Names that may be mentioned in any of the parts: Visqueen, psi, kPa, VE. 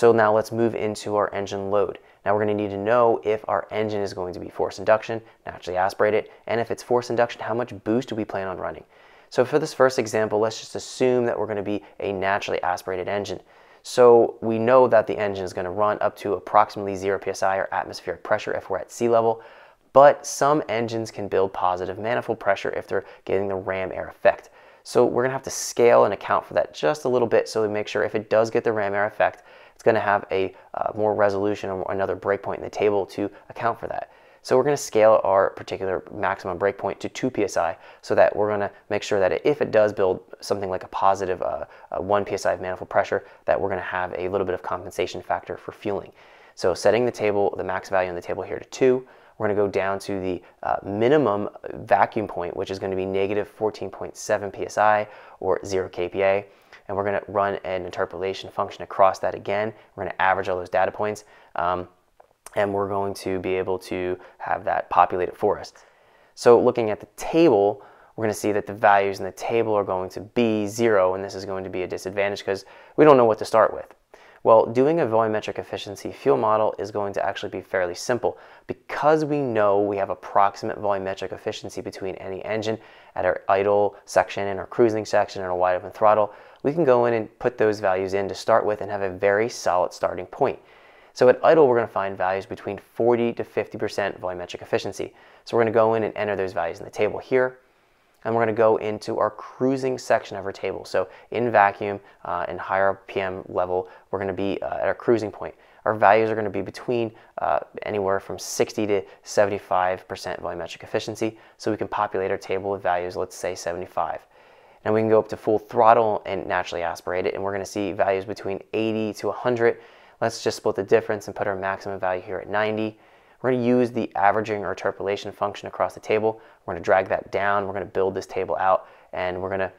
So now let's move into our engine load. Now we're going to need to know if our engine is going to be forced induction, naturally aspirated, and if it's forced induction, how much boost do we plan on running? So for this first example, let's just assume that we're going to be a naturally aspirated engine. So we know that the engine is going to run up to approximately 0 psi or atmospheric pressure if we're at sea level, but some engines can build positive manifold pressure if they're getting the ram air effect. So we're going to have to scale and account for that just a little bit so we make sure if it does get the ram air effect, it's going to have a more resolution or another breakpoint in the table to account for that. So we're going to scale our particular maximum breakpoint to 2 psi so that we're going to make sure that if it does build something like a positive 1 psi of manifold pressure, that we're going to have a little bit of compensation factor for fueling. So setting the table, the max value on the table here to 2, we're going to go down to the minimum vacuum point, which is going to be negative 14.7 psi or 0 kPa. And we're going to run an interpolation function across that again. We're going to average all those data points. And we're going to be able to have that populated for us. So looking at the table, we're going to see that the values in the table are going to be 0, and this is going to be a disadvantage because we don't know what to start with. Well, doing a volumetric efficiency fuel model is going to actually be fairly simple because we know we have approximate volumetric efficiency between any engine at our idle section and our cruising section and our wide open throttle. We can go in and put those values in to start with and have a very solid starting point. So at idle, we're going to find values between 40 to 50% volumetric efficiency. So we're going to go in and enter those values in the table here. And we're going to go into our cruising section of our table. So in vacuum and higher RPM level, we're going to be at our cruising point. Our values are going to be between anywhere from 60 to 75% volumetric efficiency. So we can populate our table with values, let's say 75. And we can go up to full throttle and naturally aspirate it. And we're going to see values between 80 to 100. Let's just split the difference and put our maximum value here at 90. We're going to use the averaging or interpolation function across the table. We're going to drag that down. We're going to build this table out, and we're going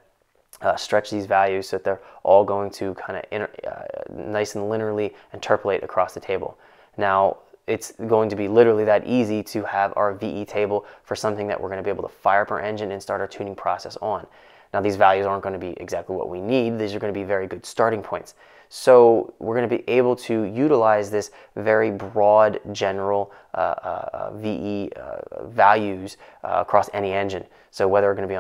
to stretch these values so that they're all going to kind of nice and linearly interpolate across the table. Now, it's going to be literally that easy to have our VE table for something that we're going to be able to fire up our engine and start our tuning process on. Now, these values aren't going to be exactly what we need. These are going to be very good starting points. So we're going to be able to utilize this very broad general VE values across any engine. So whether we're going to be on